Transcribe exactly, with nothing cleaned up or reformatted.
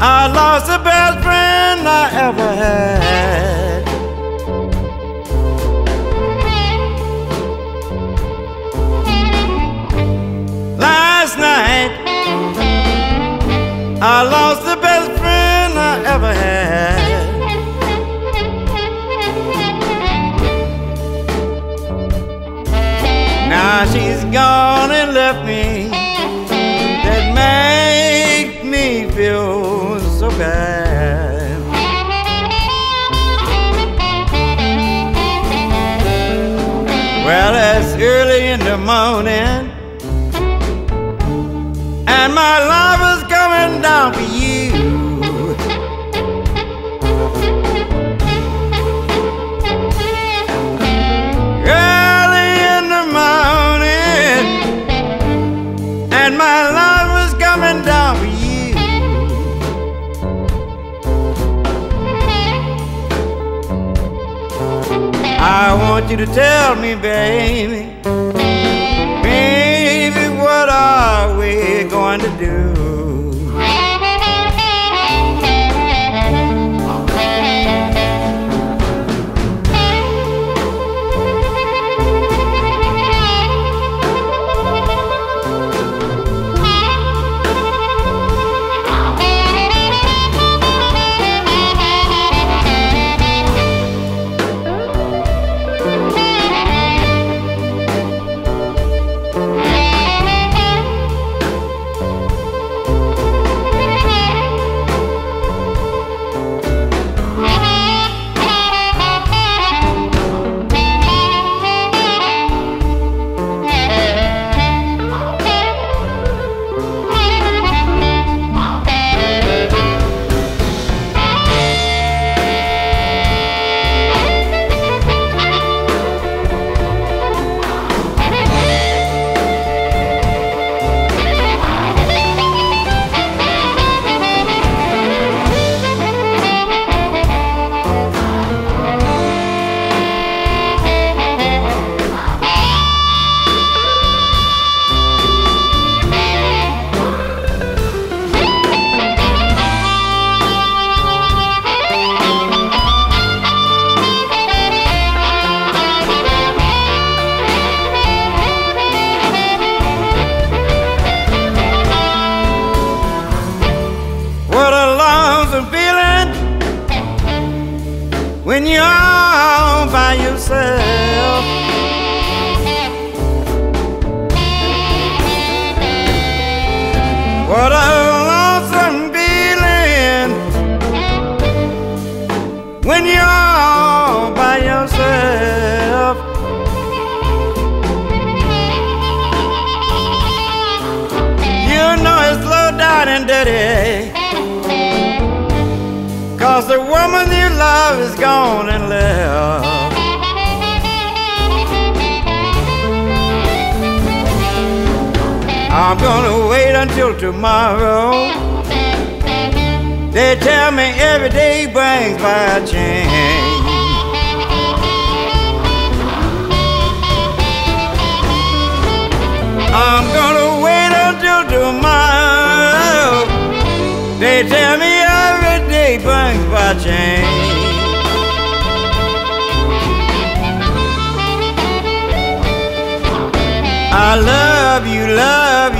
I lost the best friend I ever had. Last night I lost the best friend I ever had. Now she's gone and left me. That make me feel so bad. Well, it's early in the morning and my love is coming down for you. Early in the morning and my love was coming down for you. I want you to tell me, baby, baby, what are we going to do? When you're all by yourself, what a lonesome feeling when you're all by yourself. You know it's low down and dirty, 'cause the woman you love is gone and left. I'm gonna wait until tomorrow. They tell me every day brings by a change. I'm gonna wait until tomorrow. They tell me brings by change. I love you, love you.